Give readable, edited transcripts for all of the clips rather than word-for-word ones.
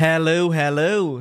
Hello,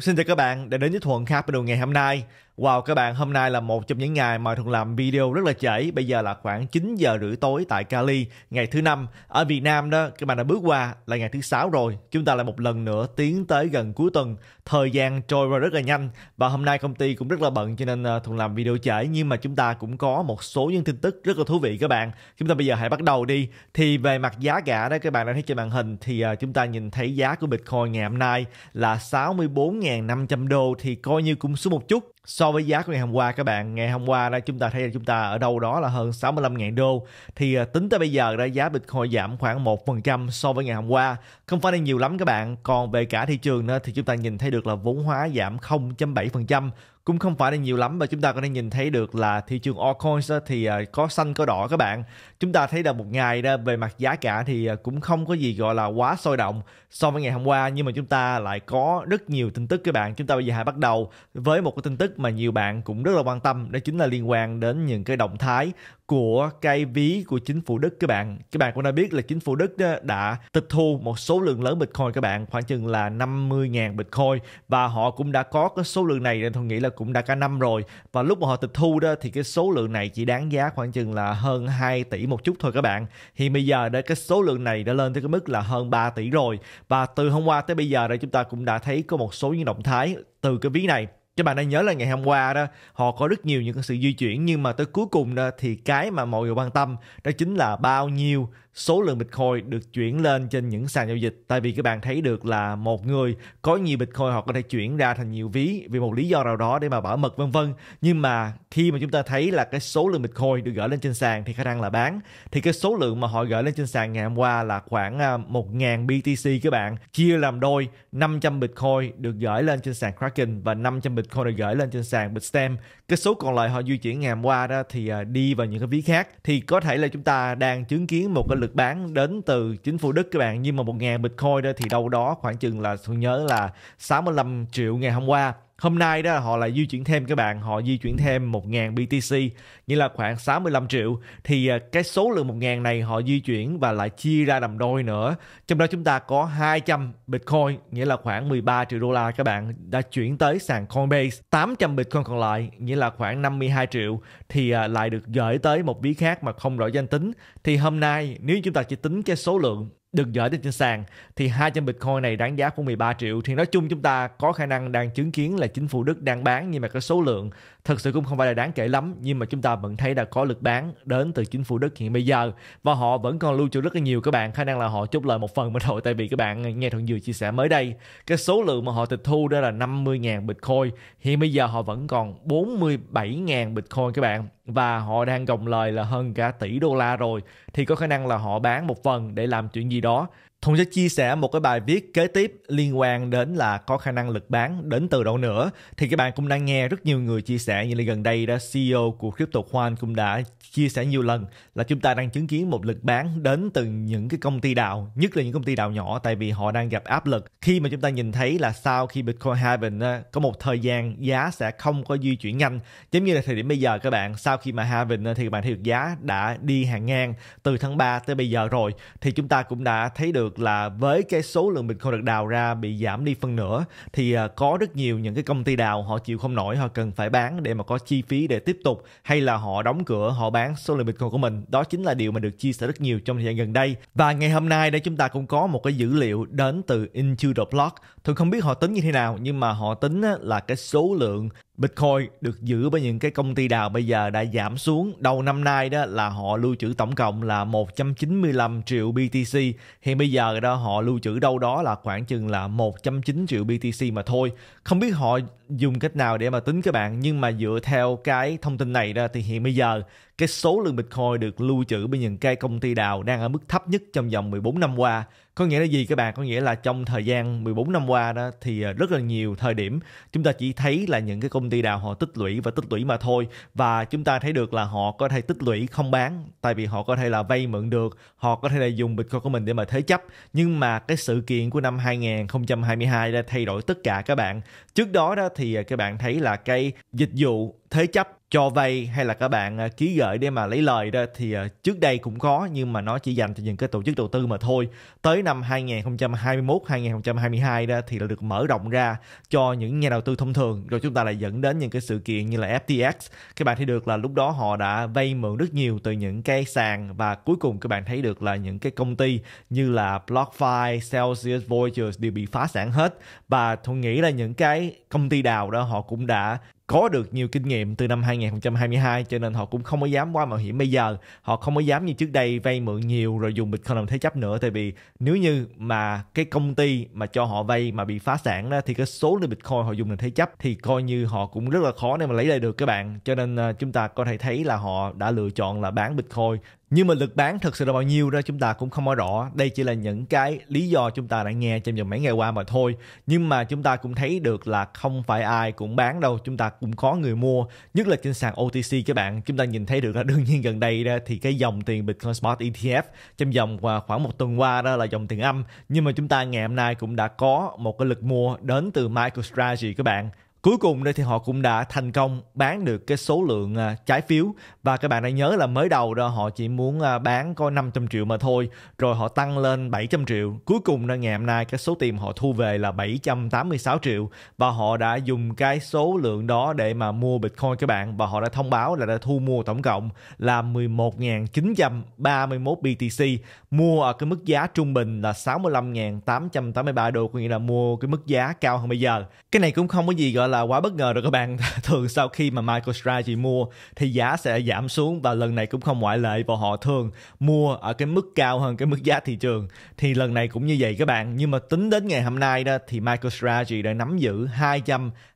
xin chào các bạn đã đến với Thuận Capital ngày hôm nay. Wow các bạn, hôm nay là một trong những ngày mà Thuận làm video rất là trễ. Bây giờ là khoảng 9 giờ rưỡi tối tại Cali, ngày thứ Năm. Ở Việt Nam đó, các bạn đã bước qua là ngày thứ Sáu rồi. Chúng ta lại một lần nữa tiến tới gần cuối tuần. Thời gian trôi qua rất là nhanh. Và hôm nay công ty cũng rất là bận cho nên Thuận làm video trễ. Nhưng mà chúng ta cũng có một số những tin tức rất là thú vị các bạn. Chúng ta bây giờ hãy bắt đầu đi. Thì về mặt giá cả đó, các bạn đã thấy trên màn hình. Thì chúng ta nhìn thấy giá của Bitcoin ngày hôm nay là 64.500 đô. Thì coi như cũng xuống một chút so với giá của ngày hôm qua các bạn. Ngày hôm qua đó chúng ta thấy là chúng ta ở đâu đó là hơn 65.000 đô. Thì tính tới bây giờ đó, giá Bitcoin giảm khoảng 1% so với ngày hôm qua. Không phải là nhiều lắm các bạn. Còn về cả thị trường đó, thì chúng ta nhìn thấy được là vốn hóa giảm 0.7%. Cũng không phải là nhiều lắm. Và chúng ta có thể nhìn thấy được là thị trường altcoins thì có xanh có đỏ các bạn. Chúng ta thấy là một ngày đó về mặt giá cả thì cũng không có gì gọi là quá sôi động so với ngày hôm qua. Nhưng mà chúng ta lại có rất nhiều tin tức các bạn. Chúng ta bây giờ hãy bắt đầu với một cái tin tức mà nhiều bạn cũng rất là quan tâm. Đó chính là liên quan đến những cái động thái của cái ví của chính phủ Đức các bạn. Các bạn cũng đã biết là chính phủ Đức đã tịch thu một số lượng lớn Bitcoin các bạn, khoảng chừng là 50.000 Bitcoin. Và họ cũng đã có cái số lượng này, nên tôi nghĩ là cũng đã cả năm rồi. Và lúc mà họ tịch thu đó thì cái số lượng này chỉ đáng giá khoảng chừng là hơn 2 tỷ một chút thôi các bạn. Thì bây giờ cái số lượng này đã lên tới cái mức là hơn 3 tỷ rồi. Và từ hôm qua tới bây giờ chúng ta cũng đã thấy có một số những động thái từ cái ví này. Các bạn đã nhớ là ngày hôm qua đó họ có rất nhiều những sự di chuyển, nhưng mà tới cuối cùng đó thì cái mà mọi người quan tâm đó chính là bao nhiêu số lượng Bitcoin được chuyển lên trên những sàn giao dịch. Tại vì các bạn thấy được là một người có nhiều Bitcoin họ có thể chuyển ra thành nhiều ví vì một lý do nào đó để mà bảo mật vân vân. Nhưng mà khi mà chúng ta thấy là cái số lượng Bitcoin được gửi lên trên sàn thì khả năng là bán. Thì cái số lượng mà họ gửi lên trên sàn ngày hôm qua là khoảng 1.000 BTC các bạn, chia làm đôi, 500 Bitcoin được gửi lên trên sàn Kraken và 500 Bitcoin được gửi lên trên sàn Bitstamp. Cái số còn lại họ di chuyển ngày hôm qua đó thì đi vào những cái ví khác. Thì có thể là chúng ta đang chứng kiến một cái lực bán đến từ chính phủ Đức các bạn. Nhưng mà 1.000 Bitcoin đó thì đâu đó khoảng chừng là tôi nhớ là 65 triệu ngày hôm qua. Hôm nay đó họ lại di chuyển thêm các bạn, họ di chuyển thêm 1.000 BTC, nghĩa là khoảng 65 triệu. Thì cái số lượng 1.000 này họ di chuyển và lại chia ra làm đôi nữa. Trong đó chúng ta có 200 Bitcoin, nghĩa là khoảng 13 triệu đô la các bạn, đã chuyển tới sàn Coinbase. 800 Bitcoin còn lại, nghĩa là khoảng 52 triệu, thì lại được gửi tới một ví khác mà không rõ danh tính. Thì hôm nay nếu chúng ta chỉ tính cái số lượng được gửi đến trên sàn thì 200 Bitcoin này đáng giá của 13 triệu. Thì nói chung chúng ta có khả năng đang chứng kiến là chính phủ Đức đang bán, nhưng mà cái số lượng thật sự cũng không phải là đáng kể lắm. Nhưng mà chúng ta vẫn thấy là có lực bán đến từ chính phủ Đức hiện bây giờ. Và họ vẫn còn lưu trữ rất là nhiều các bạn. Khả năng là họ chốt lời một phần mà thôi. Tại vì các bạn nghe Thuận vừa chia sẻ mới đây, cái số lượng mà họ tịch thu đó là 50.000 Bitcoin. Hiện bây giờ họ vẫn còn 47.000 Bitcoin các bạn. Và họ đang gồng lời là hơn cả tỷ đô la rồi. Thì có khả năng là họ bán một phần để làm chuyện gì đó. Thuận sẽ chia sẻ một cái bài viết kế tiếp liên quan đến là có khả năng lực bán đến từ đâu nữa. Thì các bạn cũng đang nghe rất nhiều người chia sẻ như là gần đây đó, CEO của CryptoCoin cũng đã chia sẻ nhiều lần là chúng ta đang chứng kiến một lực bán đến từ những cái công ty đào, nhất là những công ty đào nhỏ, tại vì họ đang gặp áp lực. Khi mà chúng ta nhìn thấy là sau khi Bitcoin halving có một thời gian giá sẽ không có di chuyển nhanh, giống như là thời điểm bây giờ các bạn, sau khi mà halving thì các bạn thấy được giá đã đi hàng ngang từ tháng 3 tới bây giờ rồi. Thì chúng ta cũng đã thấy được là với cái số lượng Bitcoin được đào ra bị giảm đi phân nửa thì có rất nhiều những cái công ty đào họ chịu không nổi, họ cần phải bán để mà có chi phí để tiếp tục, hay là họ đóng cửa, họ bán số lượng Bitcoin của mình. Đó chính là điều mà được chia sẻ rất nhiều trong thời gian gần đây. Và ngày hôm nay đây chúng ta cũng có một cái dữ liệu đến từ Into the Block. Tôi không biết họ tính như thế nào, nhưng mà họ tính là cái số lượng Bitcoin được giữ bởi những cái công ty đào bây giờ đã giảm xuống. Đầu năm nay đó là họ lưu trữ tổng cộng là 195 triệu BTC. Hiện bây giờ đó họ lưu trữ đâu đó là khoảng chừng là 109 triệu BTC mà thôi. Không biết họ dùng cách nào để mà tính các bạn, nhưng mà dựa theo cái thông tin này đó thì hiện bây giờ cái số lượng Bitcoin được lưu trữ bởi những cái công ty đào đang ở mức thấp nhất trong vòng 14 năm qua. Có nghĩa là gì các bạn? Có nghĩa là trong thời gian 14 năm qua đó thì rất là nhiều thời điểm chúng ta chỉ thấy là những cái công ty đào họ tích lũy và tích lũy mà thôi. Và chúng ta thấy được là họ có thể tích lũy không bán, tại vì họ có thể là vay mượn được, họ có thể là dùng Bitcoin của mình để mà thế chấp. Nhưng mà cái sự kiện của năm 2022 đã thay đổi tất cả các bạn. Trước đó đó thì các bạn thấy là cái dịch vụ thế chấp cho vay hay là các bạn ký gửi để mà lấy lời đó thì trước đây cũng có, nhưng mà nó chỉ dành cho những cái tổ chức đầu tư mà thôi. Tới năm 2021-2022 đó thì là được mở rộng ra cho những nhà đầu tư thông thường. Rồi chúng ta lại dẫn đến những cái sự kiện như là FTX. Các bạn thấy được là lúc đó họ đã vay mượn rất nhiều từ những cái sàn, và cuối cùng các bạn thấy được là những cái công ty như là BlockFi, Celsius, Voyager đều bị phá sản hết. Và tôi nghĩ là những cái công ty đào đó họ cũng đã có được nhiều kinh nghiệm từ năm 2022, cho nên họ cũng không có dám quá mạo hiểm bây giờ. Họ không có dám như trước đây vay mượn nhiều rồi dùng Bitcoin làm thế chấp nữa, tại vì nếu như mà cái công ty mà cho họ vay mà bị phá sản đó, thì cái số lượng Bitcoin họ dùng làm thế chấp thì coi như họ cũng rất là khó để mà lấy lại được các bạn. Cho nên chúng ta có thể thấy là họ đã lựa chọn là bán Bitcoin. Nhưng mà lực bán thật sự là bao nhiêu đó chúng ta cũng không có rõ. Đây chỉ là những cái lý do chúng ta đã nghe trong vòng mấy ngày qua mà thôi. Nhưng mà chúng ta cũng thấy được là không phải ai cũng bán đâu. Chúng ta cũng có người mua, nhất là trên sàn OTC các bạn. Chúng ta nhìn thấy được là đương nhiên gần đây đó, thì cái dòng tiền Bitcoin Spot ETF trong vòng khoảng một tuần qua đó là dòng tiền âm. Nhưng mà chúng ta ngày hôm nay cũng đã có một cái lực mua đến từ MicroStrategy các bạn. Cuối cùng đây thì họ cũng đã thành công bán được cái số lượng trái phiếu, và các bạn đã nhớ là mới đầu đó họ chỉ muốn bán có 500 triệu mà thôi, rồi họ tăng lên 700 triệu. Cuối cùng là ngày hôm nay cái số tiền họ thu về là 786 triệu và họ đã dùng cái số lượng đó để mà mua Bitcoin các bạn, và họ đã thông báo là đã thu mua tổng cộng là 11.931 BTC, mua ở cái mức giá trung bình là 65.883 đô, có nghĩa là mua cái mức giá cao hơn bây giờ. Cái này cũng không có gì gọi là quá bất ngờ rồi các bạn. Thường sau khi mà MicroStrategy mua thì giá sẽ giảm xuống, và lần này cũng không ngoại lệ, và họ thường mua ở cái mức cao hơn cái mức giá thị trường, thì lần này cũng như vậy các bạn. Nhưng mà tính đến ngày hôm nay đó thì MicroStrategy đã nắm giữ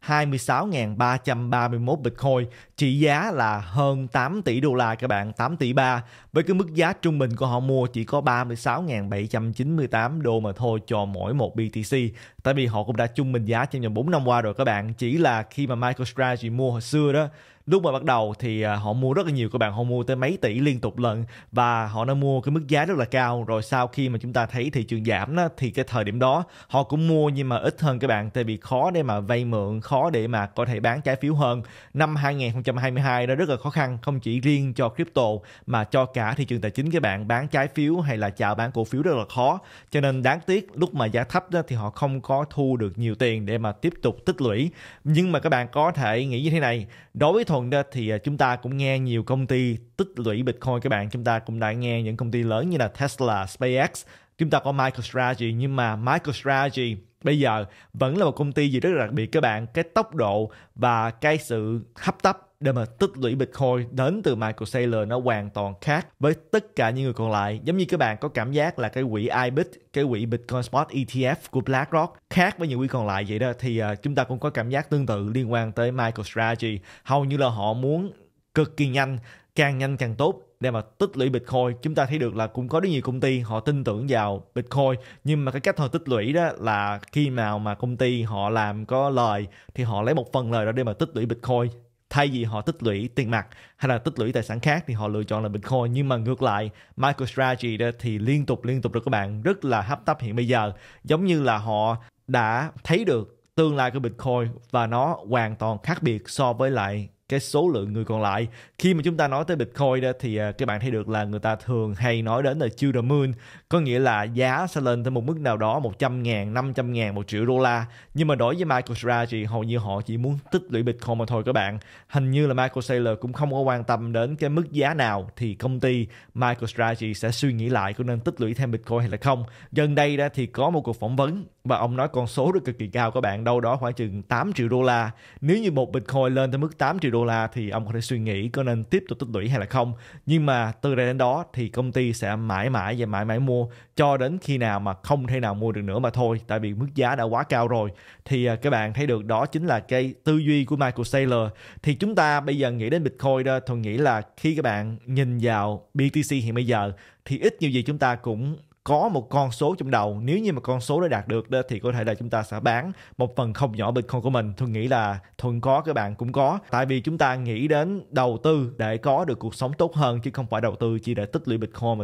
226.331 Bitcoin, trị giá là hơn 8 tỷ đô la các bạn, 8 tỷ 3, với cái mức giá trung bình của họ mua chỉ có 36.798 đô mà thôi cho mỗi một BTC. Tại vì họ cũng đã trung bình giá trong vòng 4 năm qua rồi các bạn. Chỉ là khi mà MicroStrategy mua hồi xưa đó, lúc mà bắt đầu thì họ mua rất là nhiều các bạn, họ mua tới mấy tỷ liên tục lận, và họ đã mua cái mức giá rất là cao. Rồi sau khi mà chúng ta thấy thị trường giảm đó, thì cái thời điểm đó họ cũng mua nhưng mà ít hơn các bạn, tại vì khó để mà vay mượn, khó để mà có thể bán trái phiếu hơn. Năm 2022 đó rất là khó khăn, không chỉ riêng cho crypto mà cho cả thị trường tài chính các bạn. Bán trái phiếu hay là chào bán cổ phiếu rất là khó, cho nên đáng tiếc lúc mà giá thấp đó thì họ không có thu được nhiều tiền để mà tiếp tục tích lũy. Nhưng mà các bạn có thể nghĩ như thế này, đối với Thuận đó thì chúng ta cũng nghe nhiều công ty tích lũy Bitcoin các bạn. Chúng ta cũng đã nghe những công ty lớn như là Tesla, SpaceX, chúng ta có MicroStrategy. Nhưng mà MicroStrategy bây giờ vẫn là một công ty gì rất là đặc biệt các bạn. Cái tốc độ và cái sự hấp tấp để mà tích lũy Bitcoin đến từ Michael Saylor nó hoàn toàn khác với tất cả những người còn lại. Giống như các bạn có cảm giác là cái quỹ iBit, cái quỹ Bitcoin Spot ETF của BlackRock khác với những quỹ còn lại vậy đó, thì chúng ta cũng có cảm giác tương tự liên quan tới MicroStrategy. Hầu như là họ muốn cực kỳ nhanh, càng nhanh càng tốt để mà tích lũy Bitcoin. Chúng ta thấy được là cũng có rất nhiều công ty họ tin tưởng vào Bitcoin, nhưng mà cái cách họ tích lũy đó là khi nào mà công ty họ làm có lời thì họ lấy một phần lời đó để mà tích lũy Bitcoin. Thay vì họ tích lũy tiền mặt hay là tích lũy tài sản khác thì họ lựa chọn là Bitcoin. Nhưng mà ngược lại, MicroStrategy đó thì liên tục được các bạn, rất là hấp tấp hiện bây giờ. Giống như là họ đã thấy được tương lai của Bitcoin và nó hoàn toàn khác biệt so với lại cái số lượng người còn lại. Khi mà chúng ta nói tới Bitcoin đó thì các bạn thấy được là người ta thường hay nói đến là to the moon, có nghĩa là giá sẽ lên tới một mức nào đó 100.000, 500.000, 1 triệu đô la. Nhưng mà đối với MicroStrategy, hầu như họ chỉ muốn tích lũy Bitcoin mà thôi các bạn. Hình như là Michael Saylor cũng không có quan tâm đến cái mức giá nào thì công ty MicroStrategy sẽ suy nghĩ lại có nên tích lũy thêm Bitcoin hay là không. Gần đây đó thì có một cuộc phỏng vấn và ông nói con số rất cực kỳ cao các bạn, đâu đó khoảng chừng 8 triệu đô la. Nếu như một Bitcoin lên tới mức 8 triệu đô la thì ông có thể suy nghĩ có nên tiếp tục tích lũy hay là không. Nhưng mà từ đây đến đó thì công ty sẽ mãi mãi mua cho đến khi nào mà không thể nào mua được nữa mà thôi, tại vì mức giá đã quá cao rồi. Thì các bạn thấy được đó chính là cái tư duy của Michael Saylor. Thì chúng ta bây giờ nghĩ đến Bitcoin đó, tôi nghĩ là khi các bạn nhìn vào BTC hiện bây giờ thì ít nhiều gì chúng ta cũng có một con số trong đầu. Nếu như mà con số đã đạt được đó thì có thể là chúng ta sẽ bán một phần không nhỏ Bitcoin của mình. Thuận nghĩ là Thuận có, các bạn cũng có. Tại vì chúng ta nghĩ đến đầu tư để có được cuộc sống tốt hơn, chứ không phải đầu tư chỉ để tích lũy Bitcoin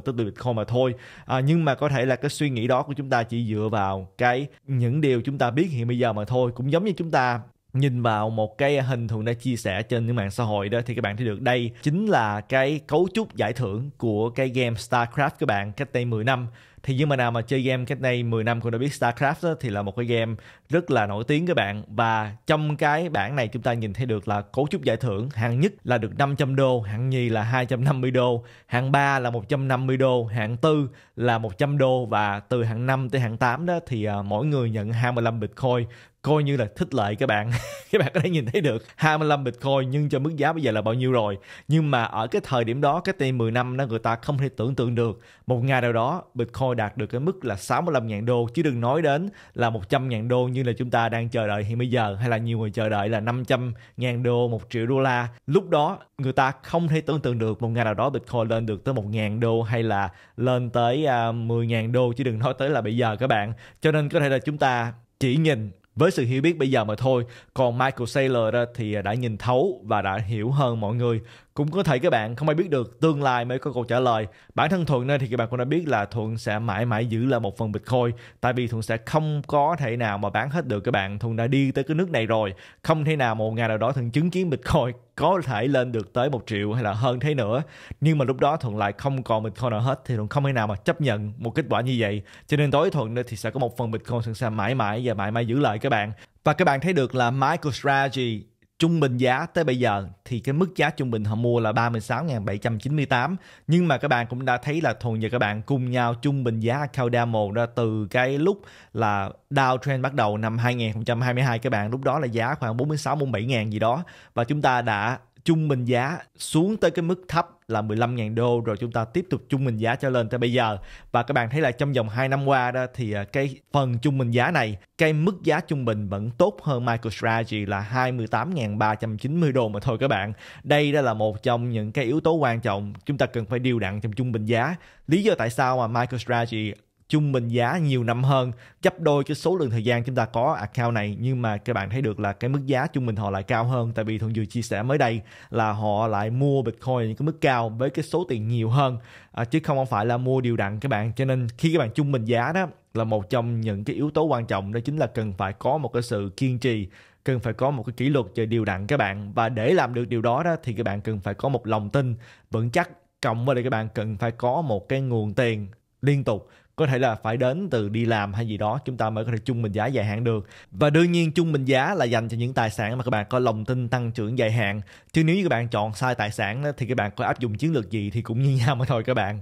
mà thôi. Nhưng mà có thể là cái suy nghĩ đó của chúng ta chỉ dựa vào cái những điều chúng ta biết hiện bây giờ mà thôi. Cũng giống như chúng ta nhìn vào một cái hình Thuận đã chia sẻ trên những mạng xã hội đó, thì các bạn thấy được đây chính là cái cấu trúc giải thưởng của cái game Starcraft các bạn, cách đây 10 năm. Thì những bạn nào mà chơi game cách đây 10 năm cũng đã biết Starcraft đó, thì là một cái game rất là nổi tiếng các bạn. Và trong cái bảng này chúng ta nhìn thấy được là cấu trúc giải thưởng, hạng nhất là được 500 đô, hạng nhì là 250 đô, hạng 3 là 150 đô, hạng 4 là 100 đô và từ hạng 5 tới hạng 8 đó thì mỗi người nhận 25 Bitcoin, coi như là thích lợi các bạn. Các bạn có thể nhìn thấy được 25 Bitcoin nhưng cho mức giá bây giờ là bao nhiêu rồi. Nhưng mà ở cái thời điểm đó, cái t 10 năm đó, người ta không thể tưởng tượng được một ngày nào đó Bitcoin đạt được cái mức là 65.000 đô, chứ đừng nói đến là 100.000 đô như là chúng ta đang chờ đợi hiện bây giờ, hay là nhiều người chờ đợi là 500.000 đô, 1 triệu đô la. Lúc đó người ta không thể tưởng tượng được một ngày nào đó Bitcoin lên được tới 1.000 đô hay là lên tới 10.000 đô, chứ đừng nói tới là bây giờ các bạn. Cho nên có thể là chúng ta chỉ nhìn với sự hiểu biết bây giờ mà thôi. Còn Michael Saylor đó thì đã nhìn thấu và đã hiểu hơn mọi người. Cũng có thể các bạn không ai biết được, tương lai mới có câu trả lời. Bản thân Thuận thì các bạn cũng đã biết là Thuận sẽ mãi mãi giữ là một phần Bitcoin, tại vì Thuận sẽ không có thể nào mà bán hết được các bạn. Thuận đã đi tới cái nước này rồi, không thể nào một ngày nào đó Thuận chứng kiến Bitcoin có thể lên được tới 1 triệu hay là hơn thế nữa, nhưng mà lúc đó Thuận lại không còn Bitcoin nào hết, thì Thuận không thể nào mà chấp nhận một kết quả như vậy. Cho nên đối với Thuận thì sẽ có một phần Bitcoin Thuận sẽ mãi mãi giữ lại các bạn. Và các bạn thấy được là MicroStrategy trung bình giá tới bây giờ thì cái mức giá trung bình họ mua là 36.798, nhưng mà các bạn cũng đã thấy là Thuận và các bạn cùng nhau trung bình giá Cardano ra từ cái lúc là downtrend bắt đầu năm 2022 các bạn, lúc đó là giá khoảng 46-47.000 gì đó, và chúng ta đã trung bình giá xuống tới cái mức thấp là 15.000 đô, rồi chúng ta tiếp tục trung bình giá cho lên tới bây giờ. Và các bạn thấy là trong vòng 2 năm qua đó thì cái phần trung bình giá này, cái mức giá trung bình vẫn tốt hơn MicroStrategy là 28.390 đô mà thôi các bạn. Đây đó là một trong những cái yếu tố quan trọng chúng ta cần phải điều đặn trong trung bình giá. Lý do tại sao mà MicroStrategy trung bình giá nhiều năm hơn, gấp đôi cái số lượng thời gian chúng ta có account này, nhưng mà các bạn thấy được là cái mức giá trung bình họ lại cao hơn, tại vì Thuận vừa chia sẻ mới đây là họ lại mua Bitcoin những cái mức cao với cái số tiền nhiều hơn, chứ không phải là mua điều đặn các bạn. Cho nên khi các bạn trung bình giá đó là một trong những cái yếu tố quan trọng, đó chính là cần phải có một cái sự kiên trì, cần phải có một cái kỷ luật về điều đặn các bạn. Và để làm được điều đó thì các bạn cần phải có một lòng tin vững chắc, cộng với lại các bạn cần phải có một cái nguồn tiền liên tục, có thể là phải đến từ đi làm hay gì đó, chúng ta mới có thể trung bình giá dài hạn được. Và đương nhiên trung bình giá là dành cho những tài sản mà các bạn có lòng tin tăng trưởng dài hạn, chứ nếu như các bạn chọn sai tài sản thì các bạn có áp dụng chiến lược gì thì cũng như nhau mà thôi các bạn.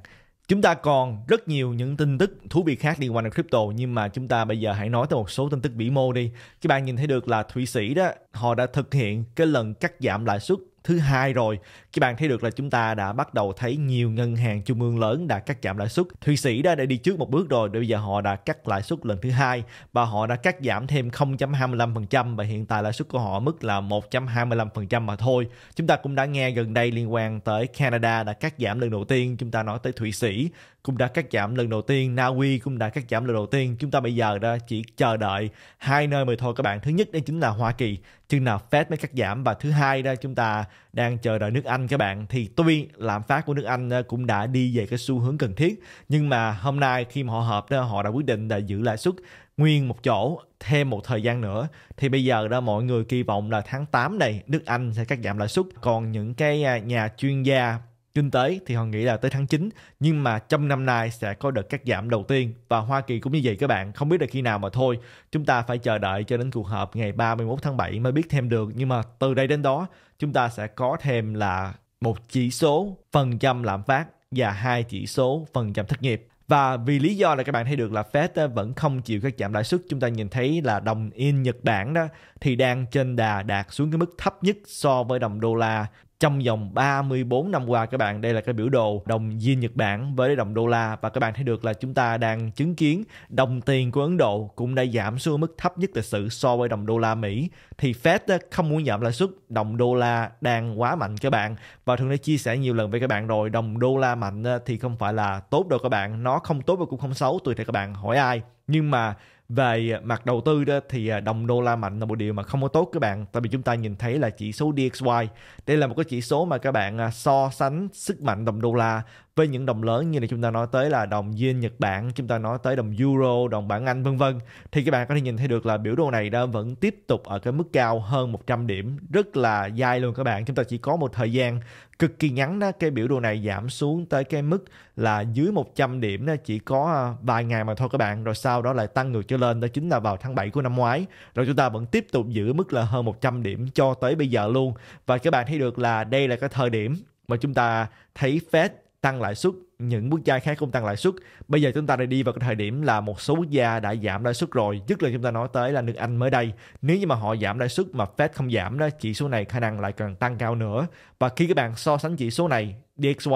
Chúng ta còn rất nhiều những tin tức thú vị khác liên quan đến crypto, nhưng mà chúng ta bây giờ hãy nói tới một số tin tức vĩ mô đi. Các bạn nhìn thấy được là Thụy Sĩ đó, họ đã thực hiện cái lần cắt giảm lãi suất thứ hai rồi. Các bạn thấy được là chúng ta đã bắt đầu thấy nhiều ngân hàng trung ương lớn đã cắt giảm lãi suất. Thụy Sĩ đã đi trước một bước rồi, bây giờ họ đã cắt lãi suất lần thứ hai và họ đã cắt giảm thêm 0.25%, và hiện tại lãi suất của họ mức là 1.25% mà thôi. Chúng ta cũng đã nghe gần đây liên quan tới Canada đã cắt giảm lần đầu tiên, chúng ta nói tới Thụy Sĩ cũng đã cắt giảm lần đầu tiên, Na Uy cũng đã cắt giảm lần đầu tiên. Chúng ta bây giờ đã chỉ chờ đợi hai nơi mới thôi các bạn. Thứ nhất đó chính là Hoa Kỳ, chừng nào Fed mới cắt giảm, và thứ hai đó chúng ta đang chờ đợi nước Anh các bạn. Thì tuy lạm phát của nước Anh cũng đã đi về cái xu hướng cần thiết, nhưng mà hôm nay khi mà họ họp đó, họ đã quyết định là giữ lãi suất nguyên một chỗ thêm một thời gian nữa. Thì bây giờ đó mọi người kỳ vọng là tháng 8 này nước Anh sẽ cắt giảm lãi suất, còn những cái nhà chuyên gia kinh tế thì họ nghĩ là tới tháng 9, nhưng mà trong năm nay sẽ có đợt cắt giảm đầu tiên. Và Hoa Kỳ cũng như vậy các bạn, không biết là khi nào mà thôi. Chúng ta phải chờ đợi cho đến cuộc họp ngày 31 tháng 7 mới biết thêm được, nhưng mà từ đây đến đó chúng ta sẽ có thêm là một chỉ số phần trăm lạm phát và 2 chỉ số phần trăm thất nghiệp. Và vì lý do là các bạn thấy được là Fed vẫn không chịu cắt giảm lãi suất, chúng ta nhìn thấy là đồng yên Nhật Bản đó thì đang trên đà đạt xuống cái mức thấp nhất so với đồng đô la trong vòng 34 năm qua các bạn. Đây là cái biểu đồ đồng yên Nhật Bản với đồng đô la, và các bạn thấy được là chúng ta đang chứng kiến đồng tiền của Ấn Độ cũng đã giảm xuống mức thấp nhất lịch sử so với đồng đô la Mỹ. Thì Fed không muốn giảm lãi suất, đồng đô la đang quá mạnh các bạn. Và Thuận đã chia sẻ nhiều lần với các bạn rồi, đồng đô la mạnh thì không phải là tốt đâu các bạn, nó không tốt và cũng không xấu, tùy theo các bạn hỏi ai. Nhưng mà về mặt đầu tư đó thì đồng đô la mạnh là một điều mà không có tốt các bạn, tại vì chúng ta nhìn thấy là chỉ số DXY. Đây là một cái chỉ số mà các bạn so sánh sức mạnh đồng đô la với những đồng lớn như là chúng ta nói tới là đồng Yen Nhật Bản, chúng ta nói tới đồng Euro, đồng bảng Anh vân vân, thì các bạn có thể nhìn thấy được là biểu đồ này đã vẫn tiếp tục ở cái mức cao hơn 100 điểm, rất là dai luôn các bạn. Chúng ta chỉ có một thời gian cực kỳ ngắn đó, cái biểu đồ này giảm xuống tới cái mức là dưới 100 điểm đó, chỉ có vài ngày mà thôi các bạn, rồi sau đó lại tăng ngược trở lên, đó chính là vào tháng 7 của năm ngoái. Rồi chúng ta vẫn tiếp tục giữ mức là hơn 100 điểm cho tới bây giờ luôn. Và các bạn thấy được là đây là cái thời điểm mà chúng ta thấy Fed tăng lãi suất, những quốc gia khác cũng tăng lãi suất. Bây giờ chúng ta đã đi vào cái thời điểm là một số quốc gia đã giảm lãi suất rồi, nhất là chúng ta nói tới là nước Anh mới đây. Nếu như mà họ giảm lãi suất mà Fed không giảm đó, chỉ số này khả năng lại càng tăng cao nữa. Và khi các bạn so sánh chỉ số này DXY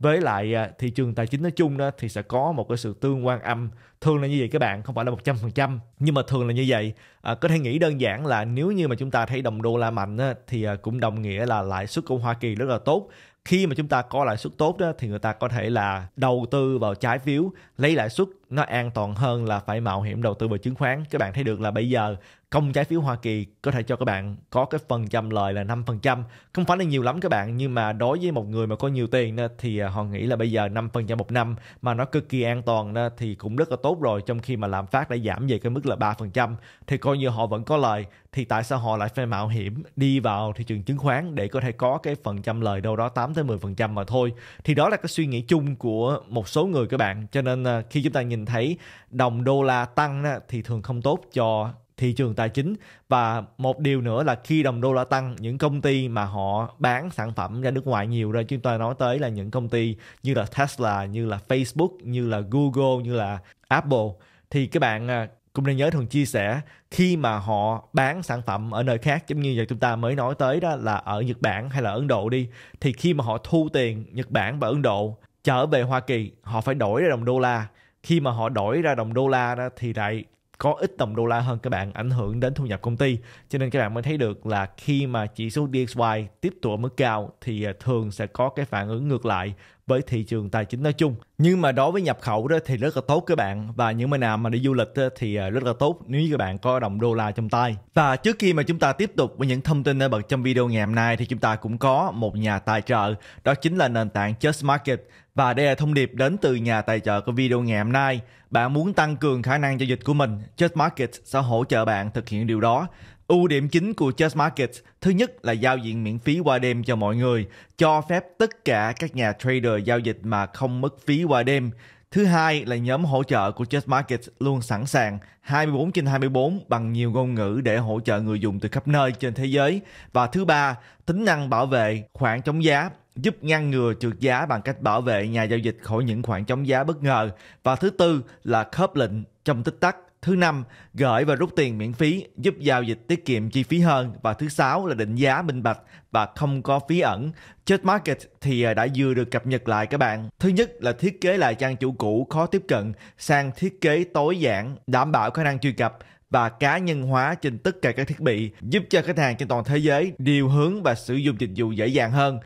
với lại thị trường tài chính nói chung đó, thì sẽ có một cái sự tương quan âm. Thường là như vậy các bạn, không phải là 100%, nhưng mà thường là như vậy. Có thể nghĩ đơn giản là nếu như mà chúng ta thấy đồng đô la mạnh đó, thì cũng đồng nghĩa là lãi suất của Hoa Kỳ rất là tốt. Khi mà chúng ta có lãi suất tốt đó, thì người ta có thể là đầu tư vào trái phiếu, lấy lãi suất nó an toàn hơn là phải mạo hiểm đầu tư vào chứng khoán. Các bạn thấy được là bây giờ công trái phiếu Hoa Kỳ có thể cho các bạn có cái phần trăm lời là 5%. Không phải là nhiều lắm các bạn, nhưng mà đối với một người mà có nhiều tiền thì họ nghĩ là bây giờ 5% một năm mà nó cực kỳ an toàn thì cũng rất là tốt rồi. Trong khi mà lạm phát đã giảm về cái mức là 3% thì coi như họ vẫn có lời. Thì tại sao họ lại phải mạo hiểm đi vào thị trường chứng khoán để có thể có cái phần trăm lời đâu đó 8-10% mà thôi. Thì đó là cái suy nghĩ chung của một số người các bạn. Cho nên khi chúng ta nhìn thấy đồng đô la tăng thì thường không tốt cho thị trường tài chính. Và một điều nữa là khi đồng đô la tăng, những công ty mà họ bán sản phẩm ra nước ngoài nhiều ra, chúng ta nói tới là những công ty như là Tesla, như là Facebook, như là Google, như là Apple, thì các bạn cũng nên nhớ thường chia sẻ khi mà họ bán sản phẩm ở nơi khác, giống như giờ chúng ta mới nói tới đó là ở Nhật Bản hay là Ấn Độ đi, thì khi mà họ thu tiền Nhật Bản và Ấn Độ trở về Hoa Kỳ, họ phải đổi ra đồng đô la. Khi mà họ đổi ra đồng đô la đó, thì lại có ít đồng đô la hơn các bạn, ảnh hưởng đến thu nhập công ty. Cho nên các bạn mới thấy được là khi mà chỉ số DXY tiếp tục ở mức cao thì thường sẽ có cái phản ứng ngược lại với thị trường tài chính nói chung. Nhưng mà đối với nhập khẩu đó thì rất là tốt các bạn, và những bên nào mà đi du lịch thì rất là tốt nếu như các bạn có đồng đô la trong tay. Và trước khi mà chúng ta tiếp tục với những thông tin nổi bật trong video ngày hôm nay, thì chúng ta cũng có một nhà tài trợ, đó chính là nền tảng JustMarkets. Và đây là thông điệp đến từ nhà tài trợ của video ngày hôm nay. Bạn muốn tăng cường khả năng giao dịch của mình, JustMarkets sẽ hỗ trợ bạn thực hiện điều đó. Ưu điểm chính của JustMarkets, thứ nhất là giao diện miễn phí qua đêm cho mọi người, cho phép tất cả các nhà trader giao dịch mà không mất phí qua đêm. Thứ hai là nhóm hỗ trợ của JustMarkets luôn sẵn sàng 24/24 bằng nhiều ngôn ngữ để hỗ trợ người dùng từ khắp nơi trên thế giới. Và thứ ba, tính năng bảo vệ khoảng trống giá, giúp ngăn ngừa trượt giá bằng cách bảo vệ nhà giao dịch khỏi những khoảng trống giá bất ngờ. Và thứ tư là khớp lệnh trong tích tắc. Thứ năm, gửi và rút tiền miễn phí, giúp giao dịch tiết kiệm chi phí hơn. Và thứ sáu là định giá minh bạch và không có phí ẩn. JustMarkets thì đã vừa được cập nhật lại các bạn. Thứ nhất là thiết kế lại trang chủ cũ khó tiếp cận sang thiết kế tối giản, đảm bảo khả năng truy cập và cá nhân hóa trên tất cả các thiết bị, giúp cho khách hàng trên toàn thế giới điều hướng và sử dụng dịch vụ dễ dàng hơn.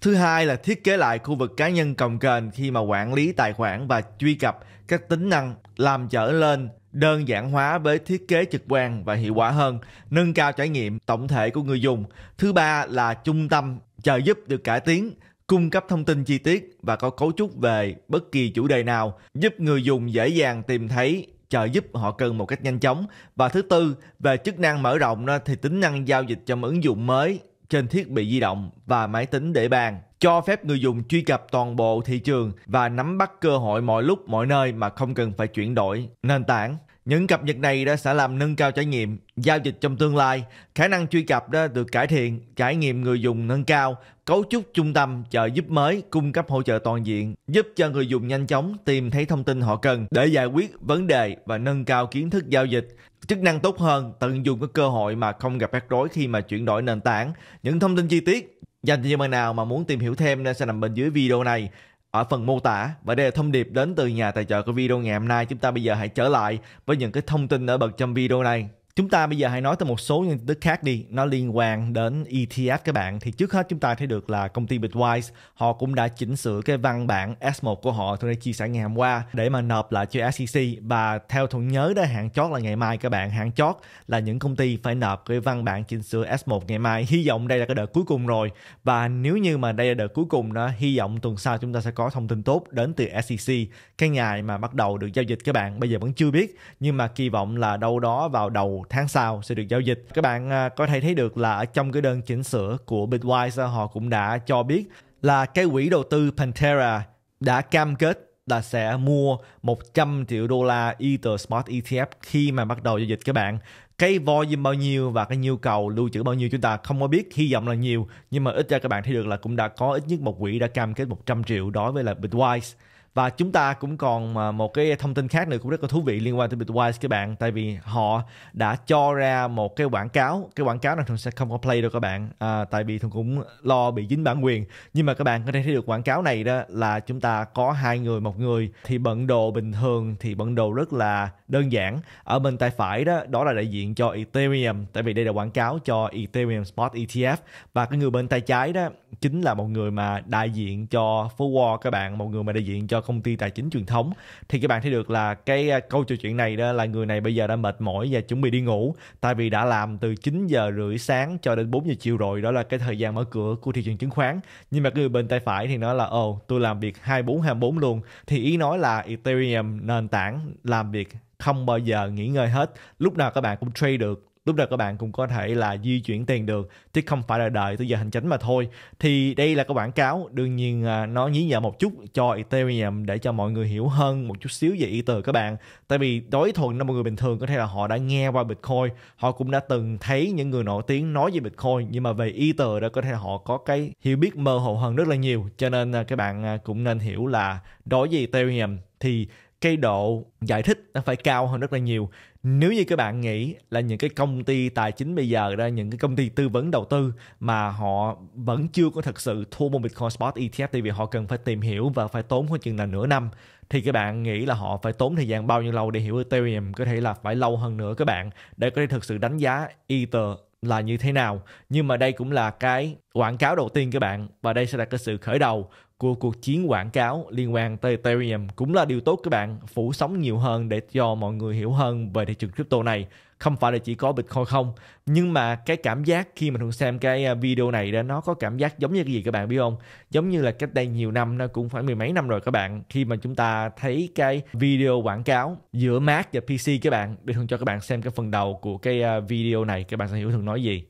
Thứ hai là thiết kế lại khu vực cá nhân cồng kềnh khi mà quản lý tài khoản và truy cập các tính năng, làm trở lên đơn giản hóa với thiết kế trực quan và hiệu quả hơn, nâng cao trải nghiệm tổng thể của người dùng. Thứ ba là trung tâm trợ giúp được cải tiến, cung cấp thông tin chi tiết và có cấu trúc về bất kỳ chủ đề nào, giúp người dùng dễ dàng tìm thấy trợ giúp họ cần một cách nhanh chóng. Và thứ tư, về chức năng mở rộng thì tính năng giao dịch trong ứng dụng mới trên thiết bị di động và máy tính để bàn, cho phép người dùng truy cập toàn bộ thị trường và nắm bắt cơ hội mọi lúc mọi nơi mà không cần phải chuyển đổi nền tảng. Những cập nhật này đã sẽ làm nâng cao trải nghiệm giao dịch trong tương lai, khả năng truy cập đã được cải thiện, trải nghiệm người dùng nâng cao, cấu trúc trung tâm trợ giúp mới cung cấp hỗ trợ toàn diện, giúp cho người dùng nhanh chóng tìm thấy thông tin họ cần để giải quyết vấn đề và nâng cao kiến thức giao dịch. Chức năng tốt hơn, tận dụng các cơ hội mà không gặp rắc rối khi mà chuyển đổi nền tảng. Những thông tin chi tiết dành cho những bạn nào mà muốn tìm hiểu thêm nên sẽ nằm bên dưới video này ở phần mô tả. Và đây là thông điệp đến từ nhà tài trợ của video ngày hôm nay. Chúng ta bây giờ hãy trở lại với những cái thông tin ở bậc trong video này. Chúng ta bây giờ hãy nói tới một số những tin tức khác đi, nó liên quan đến ETF các bạn. Thì trước hết chúng ta thấy được là công ty Bitwise họ cũng đã chỉnh sửa cái văn bản S1 của họ, tôi đã chia sẻ ngày hôm qua, để mà nộp lại cho SEC. Và theo Thuận nhớ đó, hạn chót là ngày mai các bạn, hạn chót là những công ty phải nộp cái văn bản chỉnh sửa S1 ngày mai. Hy vọng đây là cái đợt cuối cùng rồi, và nếu như mà đây là đợt cuối cùng đó, hy vọng tuần sau chúng ta sẽ có thông tin tốt đến từ SEC cái ngày mà bắt đầu được giao dịch các bạn. Bây giờ vẫn chưa biết, nhưng mà kỳ vọng là đâu đó vào đầu tháng sau sẽ được giao dịch. Các bạn có thể thấy được là ở trong cái đơn chỉnh sửa của Bitwise, họ cũng đã cho biết là cái quỹ đầu tư Pantera đã cam kết là sẽ mua 100 triệu đô la Ether Spot ETF khi mà bắt đầu giao dịch các bạn. Cái volume bao nhiêu và cái nhu cầu lưu trữ bao nhiêu chúng ta không có biết, hy vọng là nhiều, nhưng mà ít ra các bạn thấy được là cũng đã có ít nhất một quỹ đã cam kết 100 triệu đối với là Bitwise. Và chúng ta cũng còn một cái thông tin khác nữa cũng rất là thú vị liên quan tới Bitwise các bạn. Tại vì họ đã cho ra một cái quảng cáo. Cái quảng cáo này thường sẽ không có play đâu các bạn, tại vì thường cũng lo bị dính bản quyền. Nhưng mà các bạn có thể thấy được quảng cáo này đó là chúng ta có hai người, một người thì bận đồ bình thường, thì bận đồ rất là đơn giản. Ở bên tay phải đó, đó là đại diện cho Ethereum, tại vì đây là quảng cáo cho Ethereum Spot ETF. Và cái người bên tay trái đó chính là một người mà đại diện cho phố Wall các bạn, một người mà đại diện cho công ty tài chính truyền thống. Thì các bạn thấy được là cái câu trò chuyện này đó là người này bây giờ đã mệt mỏi và chuẩn bị đi ngủ, tại vì đã làm từ 9h30 sáng cho đến 4 giờ chiều rồi. Đó là cái thời gian mở cửa của thị trường chứng khoán. Nhưng mà cái người bên tay phải thì nói là ồ, tôi làm việc 24/24 luôn. Thì ý nói là Ethereum nền tảng làm việc không bao giờ nghỉ ngơi hết, lúc nào các bạn cũng trade được, lúc nào các bạn cũng có thể là di chuyển tiền được, chứ không phải là đợi tới giờ hành chính mà thôi. Thì đây là cái quảng cáo, đương nhiên nó nhí nhở một chút cho Ethereum để cho mọi người hiểu hơn một chút xíu về Ether các bạn. Tại vì đối thuận là mọi người bình thường có thể là họ đã nghe qua Bitcoin, họ cũng đã từng thấy những người nổi tiếng nói về Bitcoin, nhưng mà về Ether đó có thể họ có cái hiểu biết mơ hồ hơn rất là nhiều. Cho nên các bạn cũng nên hiểu là đối với Ethereum thì cái độ giải thích nó phải cao hơn rất là nhiều. Nếu như các bạn nghĩ là những cái công ty tài chính bây giờ đó, những cái công ty tư vấn đầu tư mà họ vẫn chưa có thật sự thu mua Bitcoin Spot ETF, tại vì họ cần phải tìm hiểu và phải tốn khoảng chừng là nửa năm, thì các bạn nghĩ là họ phải tốn thời gian bao nhiêu lâu để hiểu Ethereum? Có thể là phải lâu hơn nữa các bạn, để có thể thực sự đánh giá Ether là như thế nào. Nhưng mà đây cũng là cái quảng cáo đầu tiên các bạn, và đây sẽ là cái sự khởi đầu của cuộc chiến quảng cáo liên quan tới Ethereum. Cũng là điều tốt các bạn, phủ sóng nhiều hơn để cho mọi người hiểu hơn về thị trường crypto này. Không phải là chỉ có Bitcoin không. Nhưng mà cái cảm giác khi mà Thuận xem cái video này đó, nó có cảm giác giống như cái gì các bạn biết không? Giống như là cách đây nhiều năm, nó cũng phải mười mấy năm rồi các bạn, khi mà chúng ta thấy cái video quảng cáo giữa Mac và PC các bạn. Để Thuận cho các bạn xem cái phần đầu của cái video này, các bạn sẽ hiểu Thuận nói gì.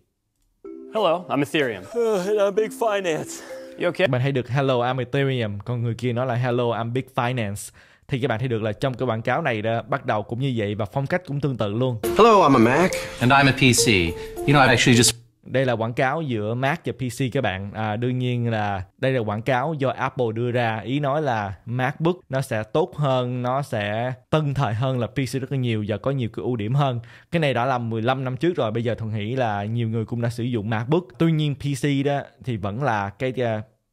Hello, I'm Ethereum. And I'm big finance. Okay. Bạn thấy được hello I'm Ethereum, còn người kia nói là hello I'm big finance. Thì các bạn thấy được là trong cái quảng cáo này đó, bắt đầu cũng như vậy và phong cách cũng tương tự luôn. Hello I'm a Mac and I'm a PC. You know I've actually just... Đây là quảng cáo giữa Mac và PC các bạn. Đương nhiên là đây là quảng cáo do Apple đưa ra, ý nói là MacBook nó sẽ tốt hơn, nó sẽ tân thời hơn là PC rất là nhiều và có nhiều cái ưu điểm hơn. Cái này đã là 15 năm trước rồi, bây giờ Thuận nghĩ là nhiều người cũng đã sử dụng MacBook. Tuy nhiên PC đó thì vẫn là cái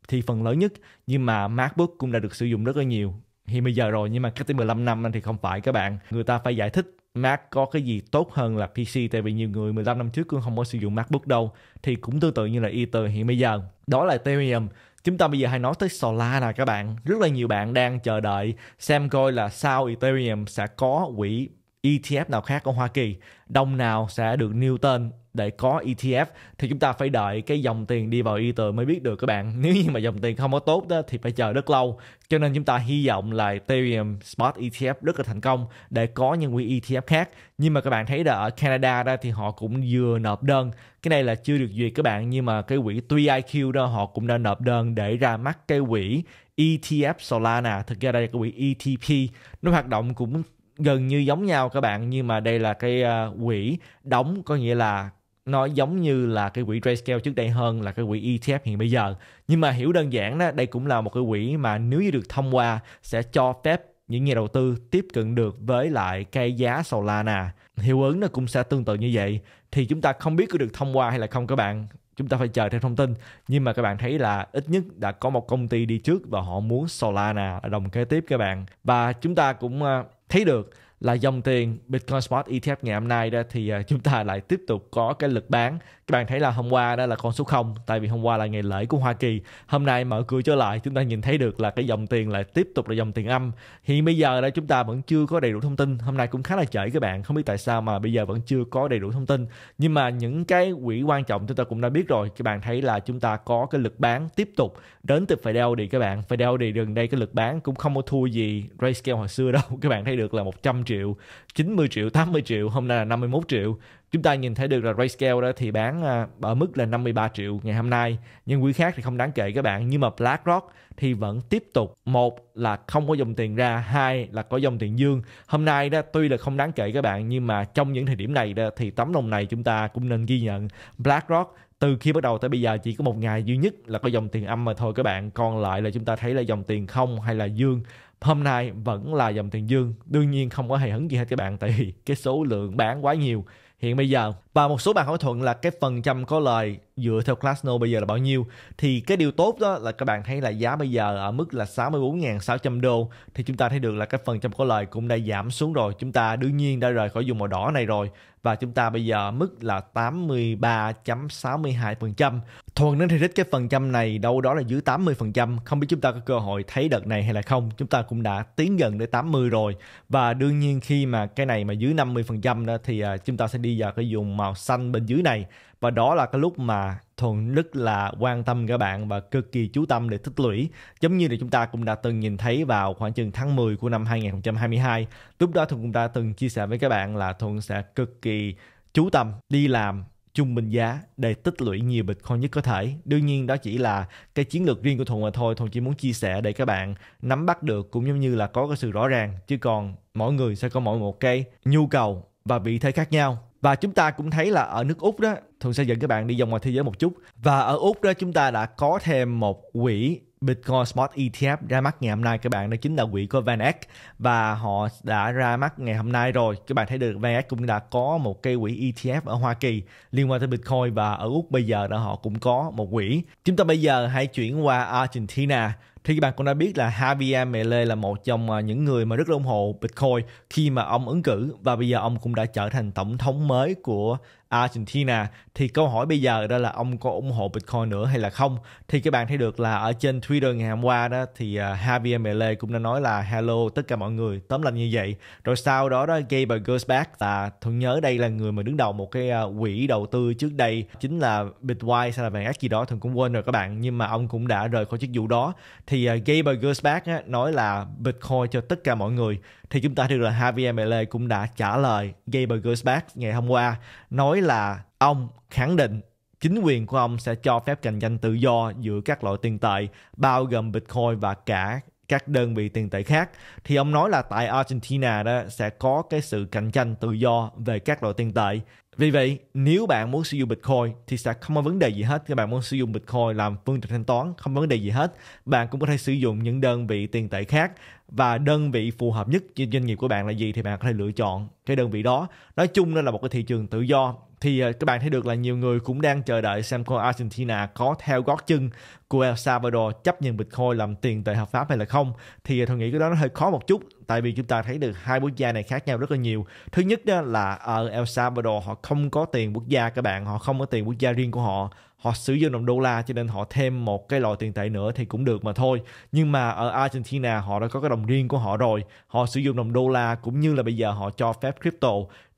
thị phần lớn nhất, nhưng mà MacBook cũng đã được sử dụng rất là nhiều hiện bây giờ rồi. Nhưng mà cách tới 15 năm thì không phải các bạn, người ta phải giải thích Mac có cái gì tốt hơn là PC, tại vì nhiều người 15 năm trước cũng không có sử dụng MacBook đâu. Thì cũng tương tự như là Ether hiện bây giờ. Đó là Ethereum. Chúng ta bây giờ hãy nói tới Solana các bạn. Rất là nhiều bạn đang chờ đợi xem coi là sau Ethereum sẽ có quỹ ETF nào khác ở Hoa Kỳ, đồng nào sẽ được nêu tên để có ETF. Thì chúng ta phải đợi cái dòng tiền đi vào Ether mới biết được các bạn. Nếu như mà dòng tiền không có tốt đó, thì phải chờ rất lâu. Cho nên chúng ta hy vọng là Ethereum Spot ETF rất là thành công để có những quỹ ETF khác. Nhưng mà các bạn thấy là ở Canada đó thì họ cũng vừa nộp đơn. Cái này là chưa được duyệt các bạn, nhưng mà cái quỹ 3IQ đó họ cũng đã nộp đơn để ra mắt cái quỹ ETF Solana. Thực ra đây là cái quỹ ETP, nó hoạt động cũng gần như giống nhau các bạn, nhưng mà đây là cái quỹ đóng, có nghĩa là nó giống như là cái quỹ Grayscale trước đây hơn là cái quỹ ETF hiện bây giờ. Nhưng mà hiểu đơn giản đó, đây cũng là một cái quỹ mà nếu như được thông qua sẽ cho phép những nhà đầu tư tiếp cận được với lại cái giá Solana. Hiệu ứng nó cũng sẽ tương tự như vậy. Thì chúng ta không biết có được thông qua hay là không các bạn, chúng ta phải chờ theo thông tin. Nhưng mà các bạn thấy là ít nhất đã có một công ty đi trước và họ muốn Solana là đồng kế tiếp các bạn. Và chúng ta cũng thấy được là dòng tiền Bitcoin Spot ETF ngày hôm nay đó, thì chúng ta lại tiếp tục có cái lực bán. Các bạn thấy là hôm qua đó là con số 0, tại vì hôm qua là ngày lễ của Hoa Kỳ. Hôm nay mở cửa trở lại, chúng ta nhìn thấy được là cái dòng tiền lại tiếp tục là dòng tiền âm. Hiện bây giờ đó chúng ta vẫn chưa có đầy đủ thông tin. Hôm nay cũng khá là trễ các bạn, không biết tại sao mà bây giờ vẫn chưa có đầy đủ thông tin. Nhưng mà những cái quỹ quan trọng chúng ta cũng đã biết rồi. Các bạn thấy là chúng ta có cái lực bán tiếp tục đến từ Fidelity các bạn. Fidelity gần đây cái lực bán cũng không có thua gì Grayscale hồi xưa đâu. Các bạn thấy được là 100 triệu, 90 triệu, 80 triệu, hôm nay là 51 triệu. Chúng ta nhìn thấy được là Grayscale đó thì bán ở mức là 53 triệu ngày hôm nay. Nhưng quỹ khác thì không đáng kể các bạn. Nhưng mà BlackRock thì vẫn tiếp tục, một là không có dòng tiền ra, hai là có dòng tiền dương. Hôm nay đó tuy là không đáng kể các bạn, nhưng mà trong những thời điểm này đó, thì tấm lòng này chúng ta cũng nên ghi nhận. BlackRock từ khi bắt đầu tới bây giờ chỉ có một ngày duy nhất là có dòng tiền âm mà thôi các bạn. Còn lại là chúng ta thấy là dòng tiền không hay là dương. Hôm nay vẫn là dòng tiền dương. Đương nhiên không có hề hứng gì hết các bạn, tại vì cái số lượng bán quá nhiều hiện bây giờ. Và một số bạn hỏi Thuận là cái phần trăm có lời dựa theo Glassnode bây giờ là bao nhiêu. Thì cái điều tốt đó là các bạn thấy là giá bây giờ ở mức là 64.600 đô. Thì chúng ta thấy được là cái phần trăm có lời cũng đã giảm xuống rồi. Chúng ta đương nhiên đã rời khỏi vùng màu đỏ này rồi. Và chúng ta bây giờ mức là 83.62%. Thuận nên thì thích cái phần trăm này đâu đó là dưới 80%. Không biết chúng ta có cơ hội thấy đợt này hay là không. Chúng ta cũng đã tiến gần đến 80 rồi. Và đương nhiên khi mà cái này mà dưới 50% đó, thì chúng ta sẽ đi vào cái vùng màu xanh bên dưới này. Và đó là cái lúc mà Thuận rất là quan tâm các bạn và cực kỳ chú tâm để tích lũy. Giống như là chúng ta cũng đã từng nhìn thấy vào khoảng chừng tháng 10 của năm 2022. Lúc đó Thuận cũng đã từng chia sẻ với các bạn là Thuận sẽ cực kỳ chú tâm đi làm trung bình giá để tích lũy nhiều Bitcoin nhất có thể. Đương nhiên đó chỉ là cái chiến lược riêng của Thuận mà thôi. Thuận chỉ muốn chia sẻ để các bạn nắm bắt được cũng giống như là có cái sự rõ ràng. Chứ còn mỗi người sẽ có mỗi một cái nhu cầu và vị thế khác nhau. Và chúng ta cũng thấy là ở nước Úc đó, Thuận sẽ dẫn các bạn đi vòng ngoài thế giới một chút. Và ở Úc đó chúng ta đã có thêm một quỹ Bitcoin Spot ETF ra mắt ngày hôm nay các bạn. Đó chính là quỹ của VanEck. Và họ đã ra mắt ngày hôm nay rồi. Các bạn thấy được VanEck cũng đã có một cái quỹ ETF ở Hoa Kỳ liên quan tới Bitcoin. Và ở Úc bây giờ đó họ cũng có một quỹ. Chúng ta bây giờ hãy chuyển qua Argentina. Thì các bạn cũng đã biết là Javier Milei là một trong những người mà rất là ủng hộ Bitcoin khi mà ông ứng cử. Và bây giờ ông cũng đã trở thành tổng thống mới của Argentina. Thì câu hỏi bây giờ đó là ông có ủng hộ Bitcoin nữa hay là không? Thì các bạn thấy được là ở trên Twitter ngày hôm qua đó thì Javier Milei cũng đã nói là hello tất cả mọi người, tóm lại như vậy. Rồi sau đó đó Gable goes back, và Thuận nhớ đây là người mà đứng đầu một cái quỹ đầu tư trước đây chính là Bitwise hay là VanEck gì đó, Thuận cũng quên rồi các bạn. Nhưng mà ông cũng đã rời khỏi chức vụ đó. Thì Gable goes back nói là Bitcoin cho tất cả mọi người. Thì chúng ta thấy là Javier Milei cũng đã trả lời Gable goes back ngày hôm qua, nói là ông khẳng định chính quyền của ông sẽ cho phép cạnh tranh tự do giữa các loại tiền tệ, bao gồm Bitcoin và cả các đơn vị tiền tệ khác. Thì ông nói là tại Argentina đó sẽ có cái sự cạnh tranh tự do về các loại tiền tệ. Vì vậy, nếu bạn muốn sử dụng Bitcoin thì sẽ không có vấn đề gì hết. Các bạn muốn sử dụng Bitcoin làm phương tiện thanh toán, không có vấn đề gì hết. Bạn cũng có thể sử dụng những đơn vị tiền tệ khác. Và đơn vị phù hợp nhất cho doanh nghiệp của bạn là gì thì bạn có thể lựa chọn cái đơn vị đó. Nói chung đó là một cái thị trường tự do. Thì các bạn thấy được là nhiều người cũng đang chờ đợi xem coi Argentina có theo gót chân của El Salvador chấp nhận Bitcoin làm tiền tệ hợp pháp hay là không. Thì tôi nghĩ cái đó nó hơi khó một chút. Tại vì chúng ta thấy được hai quốc gia này khác nhau rất là nhiều. Thứ nhất đó là ở El Salvador họ không có tiền quốc gia các bạn. Họ không có tiền quốc gia riêng của họ. Họ sử dụng đồng đô la cho nên họ thêm một cái loại tiền tệ nữa thì cũng được mà thôi. Nhưng mà ở Argentina họ đã có cái đồng riêng của họ rồi. Họ sử dụng đồng đô la cũng như là bây giờ họ cho phép crypto.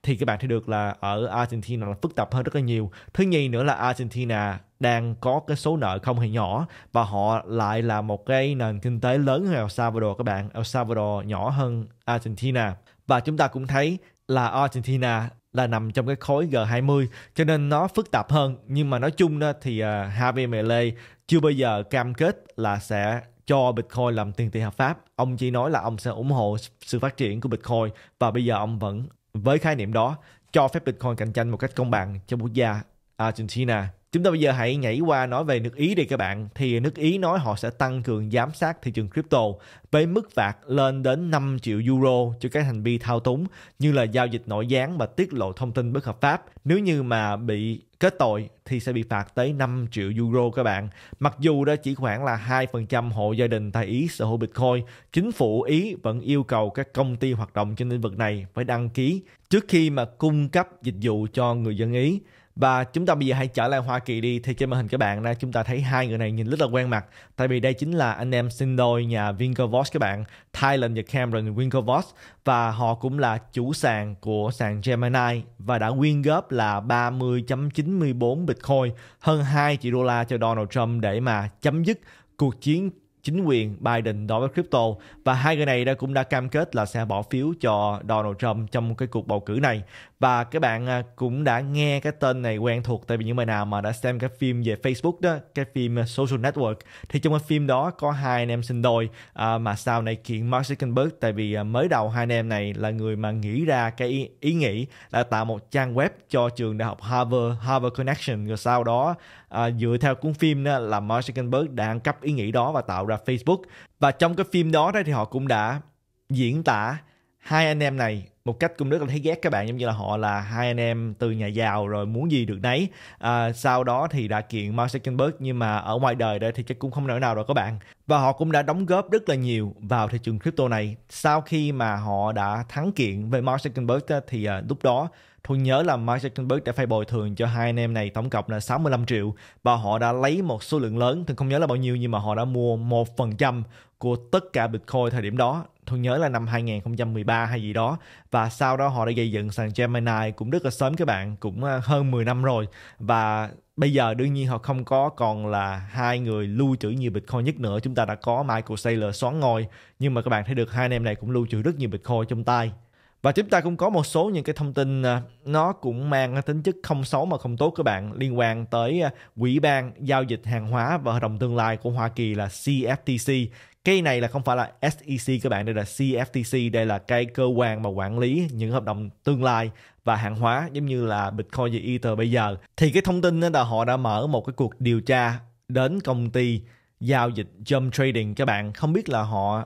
Thì các bạn thấy được là ở Argentina là phức tạp hơn rất là nhiều. Thứ nhì nữa là Argentina đang có cái số nợ không hề nhỏ. Và họ lại là một cái nền kinh tế lớn hơn El Salvador các bạn. El Salvador nhỏ hơn Argentina. Và chúng ta cũng thấy là Argentina là nằm trong cái khối G20 cho nên nó phức tạp hơn. Nhưng mà nói chung đó thì Javier Milei chưa bao giờ cam kết là sẽ cho Bitcoin làm tiền tệ hợp pháp. Ông chỉ nói là ông sẽ ủng hộ sự phát triển của Bitcoin. Và bây giờ ông vẫn với khái niệm đó cho phép Bitcoin cạnh tranh một cách công bằng trong quốc gia Argentina. Chúng ta bây giờ hãy nhảy qua nói về nước Ý đi các bạn. Thì nước Ý nói họ sẽ tăng cường giám sát thị trường crypto với mức phạt lên đến 5 triệu euro cho các hành vi thao túng như là giao dịch nội gián và tiết lộ thông tin bất hợp pháp. Nếu như mà bị kết tội thì sẽ bị phạt tới 5 triệu euro các bạn. Mặc dù đó chỉ khoảng là 2% hộ gia đình tại Ý sở hữu Bitcoin, chính phủ Ý vẫn yêu cầu các công ty hoạt động trên lĩnh vực này phải đăng ký trước khi mà cung cấp dịch vụ cho người dân Ý. Và chúng ta bây giờ hãy trở lại Hoa Kỳ đi. Thì trên màn hình các bạn nè, chúng ta thấy hai người này nhìn rất là quen mặt. Tại vì đây chính là anh em sinh đôi nhà Winklevoss các bạn, Tyler và Cameron Winklevoss. Và họ cũng là chủ sàn của sàn Gemini và đã quyên góp là 30.94 Bitcoin, hơn 2 triệu đô la cho Donald Trump để mà chấm dứt cuộc chiến chính quyền Biden đối với crypto. Và hai người này đã cũng đã cam kết là sẽ bỏ phiếu cho Donald Trump trong cái cuộc bầu cử này. Và các bạn cũng đã nghe cái tên này quen thuộc, tại vì những bạn nào mà đã xem cái phim về Facebook đó, cái phim Social Network, thì trong cái phim đó có hai anh em sinh đôi mà sau này kiện Mark Zuckerberg, tại vì mới đầu hai anh em này là người mà nghĩ ra cái ý nghĩ là tạo một trang web cho trường đại học Harvard Connection, rồi sau đó dựa theo cuốn phim đó, là Mark Zuckerberg đã ăn cắp ý nghĩ đó và tạo ra Facebook. Và trong cái phim đó thì họ cũng đã diễn tả hai anh em này một cách cũng rất là thấy ghét các bạn, giống như là họ là hai anh em từ nhà giàu rồi muốn gì được nấy. Sau đó thì đã kiện Mark Zuckerberg, nhưng mà ở ngoài đời đây thì chắc cũng không nỡ nào rồi các bạn. Và họ cũng đã đóng góp rất là nhiều vào thị trường crypto này. Sau khi mà họ đã thắng kiện về Mark Zuckerberg đó, thì lúc đó Thuận nhớ là Mark Zuckerberg đã phải bồi thường cho hai anh em này tổng cộng là 65 triệu. Và họ đã lấy một số lượng lớn, Thuận không nhớ là bao nhiêu, nhưng mà họ đã mua 1% của tất cả Bitcoin thời điểm đó. Thuận nhớ là năm 2013 hay gì đó. Và sau đó họ đã gây dựng sàn Gemini cũng rất là sớm các bạn, cũng hơn 10 năm rồi. Và bây giờ đương nhiên họ không có còn là hai người lưu trữ nhiều Bitcoin nhất nữa. Chúng ta đã có Michael Saylor soán ngôi, nhưng mà các bạn thấy được hai anh em này cũng lưu trữ rất nhiều Bitcoin trong tay. Và chúng ta cũng có một số những cái thông tin nó cũng mang tính chất không xấu mà không tốt các bạn, liên quan tới Ủy ban Giao dịch Hàng hóa và Hợp đồng Tương lai của Hoa Kỳ là CFTC. Cái này là không phải là SEC các bạn, đây là CFTC, đây là cái cơ quan mà quản lý những hợp đồng tương lai và hàng hóa giống như là Bitcoin và Ether bây giờ. Thì cái thông tin đó là họ đã mở một cái cuộc điều tra đến công ty giao dịch Jump Trading các bạn. Không biết là họ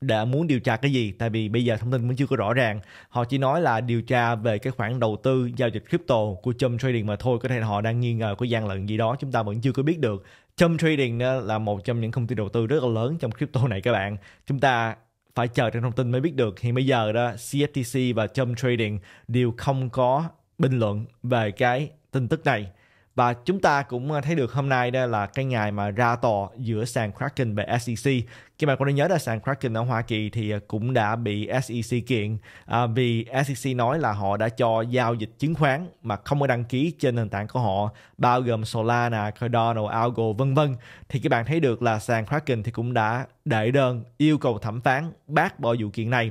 đã muốn điều tra cái gì, tại vì bây giờ thông tin vẫn chưa có rõ ràng. Họ chỉ nói là điều tra về cái khoản đầu tư giao dịch crypto của Jump Trading mà thôi. Có thể họ đang nghi ngờ có gian lận gì đó, chúng ta vẫn chưa có biết được. Jump Trading là một trong những công ty đầu tư rất là lớn trong crypto này các bạn. Chúng ta phải chờ trên thông tin mới biết được. Hiện bây giờ đó, CFTC và Jump Trading đều không có bình luận về cái tin tức này. Và chúng ta cũng thấy được hôm nay đây là cái ngày mà ra tòa giữa sàn Kraken và SEC. Các bạn có nên nhớ là sàn Kraken ở Hoa Kỳ thì cũng đã bị SEC kiện vì SEC nói là họ đã cho giao dịch chứng khoán mà không có đăng ký trên nền tảng của họ, bao gồm Solana, Cardano, Algo, vân vân. Thì các bạn thấy được là sàn Kraken thì cũng đã đệ đơn yêu cầu thẩm phán bác bỏ vụ kiện này.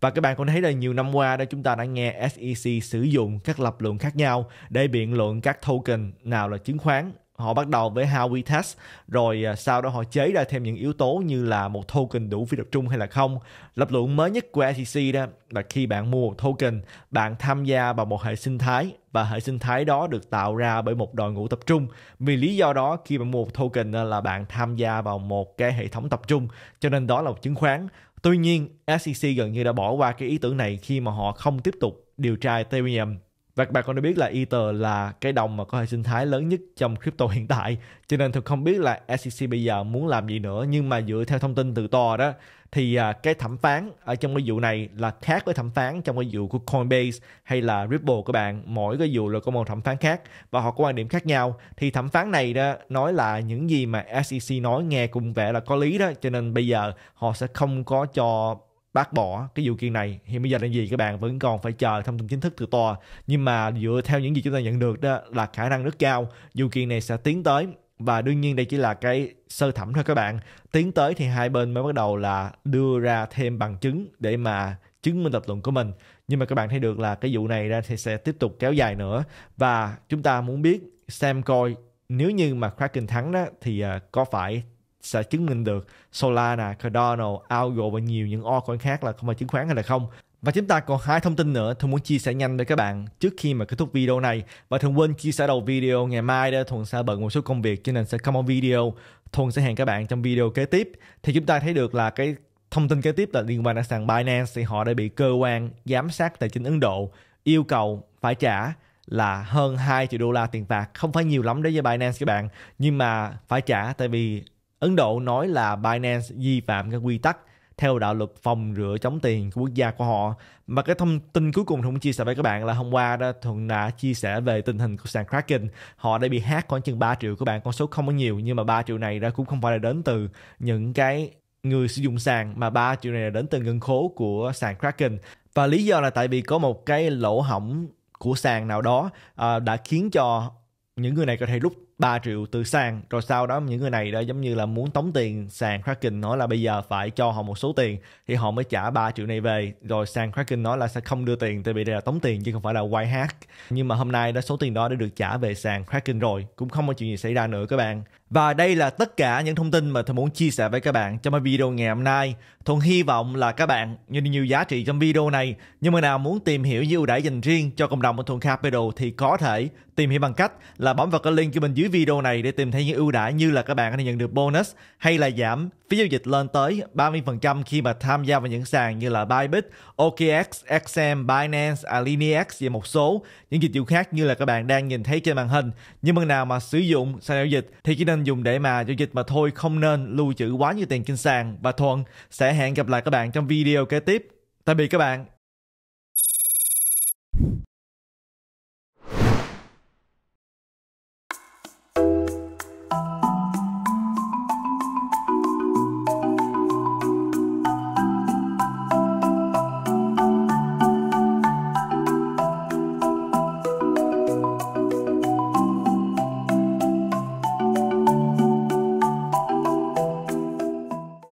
Và các bạn cũng thấy là nhiều năm qua đó, chúng ta đã nghe SEC sử dụng các lập luận khác nhau để biện luận các token nào là chứng khoán. Họ bắt đầu với how we test, rồi sau đó họ chế ra thêm những yếu tố như là một token đủ phi tập trung hay là không. Lập luận mới nhất của SEC đó là khi bạn mua một token, bạn tham gia vào một hệ sinh thái và hệ sinh thái đó được tạo ra bởi một đội ngũ tập trung. Vì lý do đó, khi bạn mua một token là bạn tham gia vào một cái hệ thống tập trung, cho nên đó là một chứng khoán. Tuy nhiên, SEC gần như đã bỏ qua cái ý tưởng này khi mà họ không tiếp tục điều tra Ethereum. Và các bạn còn đã biết là Ether là cái đồng mà có hệ sinh thái lớn nhất trong crypto hiện tại. Cho nên tôi không biết là SEC bây giờ muốn làm gì nữa. Nhưng mà dựa theo thông tin từ tòa đó, thì cái thẩm phán ở trong cái vụ này là khác với thẩm phán trong cái vụ của Coinbase hay là Ripple các bạn. Mỗi cái vụ là có một thẩm phán khác và họ có quan điểm khác nhau. Thì thẩm phán này đó nói là những gì mà SEC nói nghe cũng vẻ là có lý đó. Cho nên bây giờ họ sẽ không có cho bác bỏ cái vụ kiện này. Hiện bây giờ là gì các bạn, vẫn còn phải chờ thông tin chính thức từ tòa, nhưng mà dựa theo những gì chúng ta nhận được đó là khả năng rất cao vụ kiện này sẽ tiến tới. Và đương nhiên đây chỉ là cái sơ thẩm thôi các bạn, tiến tới thì hai bên mới bắt đầu là đưa ra thêm bằng chứng để mà chứng minh lập luận của mình. Nhưng mà các bạn thấy được là cái vụ này ra thì sẽ tiếp tục kéo dài nữa. Và chúng ta muốn biết xem coi nếu như mà Kraken thắng đó thì có phải sẽ chứng minh được Solana, Cardano, Algo và nhiều những altcoin khác là không phải chứng khoán hay là không. Và chúng ta còn hai thông tin nữa Thuận muốn chia sẻ nhanh với các bạn trước khi mà kết thúc video này. Và Thuận quên chia sẻ đầu video, ngày mai đó Thuận sẽ bận một số công việc cho nên sẽ không có video. Thuận sẽ hẹn các bạn trong video kế tiếp. Thì chúng ta thấy được là cái thông tin kế tiếp là liên quan đến sàn Binance, thì họ đã bị cơ quan giám sát tài chính Ấn Độ yêu cầu phải trả là hơn 2 triệu đô la tiền phạt. Không phải nhiều lắm đối với Binance các bạn, nhưng mà phải trả tại vì Ấn Độ nói là Binance vi phạm các quy tắc theo đạo luật phòng rửa chống tiền của quốc gia của họ. Và cái thông tin cuối cùng Thuận muốn chia sẻ với các bạn là hôm qua đó Thuận đã chia sẻ về tình hình của sàn Kraken. Họ đã bị hack khoảng chừng 3 triệu các bạn, con số không có nhiều, nhưng mà 3 triệu này ra cũng không phải là đến từ những cái người sử dụng sàn, mà 3 triệu này là đến từ ngân khố của sàn Kraken. Và lý do là tại vì có một cái lỗ hổng của sàn nào đó đã khiến cho những người này có thể rút 3 triệu từ sàn, rồi sau đó những người này đó giống như là muốn tống tiền sàn Kraken, nói là bây giờ phải cho họ một số tiền thì họ mới trả 3 triệu này về, rồi sàn Kraken nói là sẽ không đưa tiền tại vì đây là tống tiền chứ không phải là white hack. Nhưng mà hôm nay đó số tiền đó đã được trả về sàn Kraken rồi, cũng không có chuyện gì xảy ra nữa các bạn. Và đây là tất cả những thông tin mà tôi muốn chia sẻ với các bạn trong video ngày hôm nay. Thuận hy vọng là các bạn nhận được nhiều giá trị trong video này. Nhưng mà nào muốn tìm hiểu ưu đãi dành riêng cho cộng đồng của Thuận Capital thì có thể tìm hiểu bằng cách là bấm vào cái link của bên dưới video này để tìm thấy những ưu đãi, như là các bạn có thể nhận được bonus hay là giảm phí giao dịch lên tới 30% khi mà tham gia vào những sàn như là Bybit, OKX, XM, Binance, AlineX và một số những dịch vụ khác như là các bạn đang nhìn thấy trên màn hình. Nhưng mà nào mà sử dụng sàn giao dịch thì chỉ nên dùng để mà giao dịch mà thôi, không nên lưu trữ quá nhiều tiền trên sàn. Và Thuận sẽ hẹn gặp lại các bạn trong video kế tiếp. Tạm biệt các bạn.